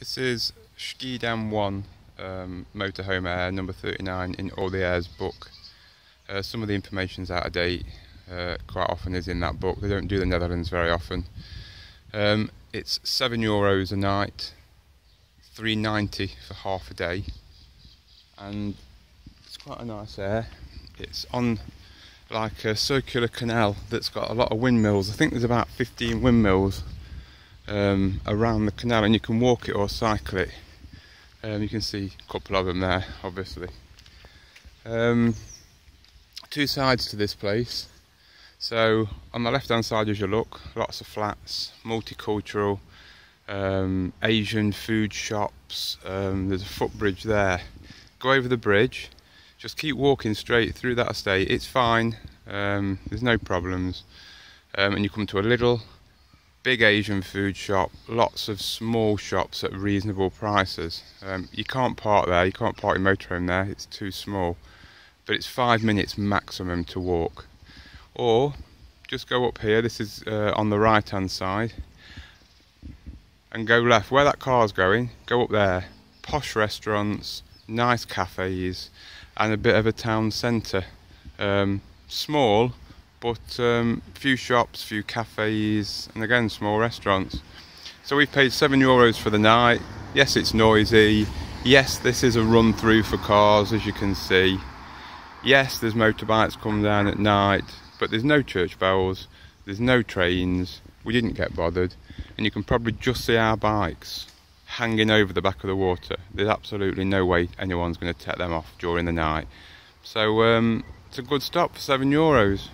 This is Schiedam 1 Motorhome Air number 39 in All the Airs book. Some of the information's out of date, quite often is in that book. They don't do the Netherlands very often. It's €7 a night, $3.90 for half a day, and it's quite a nice air. It's on like a circular canal that's got a lot of windmills. I think there's about 15 windmills around the canal, and you can walk it or cycle it. You can see a couple of them there, obviously. Two sides to this place. So on the left hand side as you look, lots of flats, multicultural, Asian food shops. There's a footbridge there. Go over the bridge, just keep walking straight through that estate. It's fine, there's no problems. And you come to a little big Asian food shop, lots of small shops at reasonable prices. You can't park there, you can't park your motorhome there, it's too small. But it's 5 minutes maximum to walk. Or just go up here, this is on the right hand side, and go left. Where that car's going, go up there. Posh restaurants, nice cafes, and a bit of a town centre. Small, but few shops, few cafes, and again small restaurants. So we've paid €7 for the night. Yes, it's noisy. Yes, this is a run through for cars, as you can see. Yes, there's motorbikes come down at night, but there's no church bells, there's no trains. We didn't get bothered, and you can probably just see our bikes hanging over the back of the water. There's absolutely no way anyone's going to take them off during the night. So it's a good stop for €7.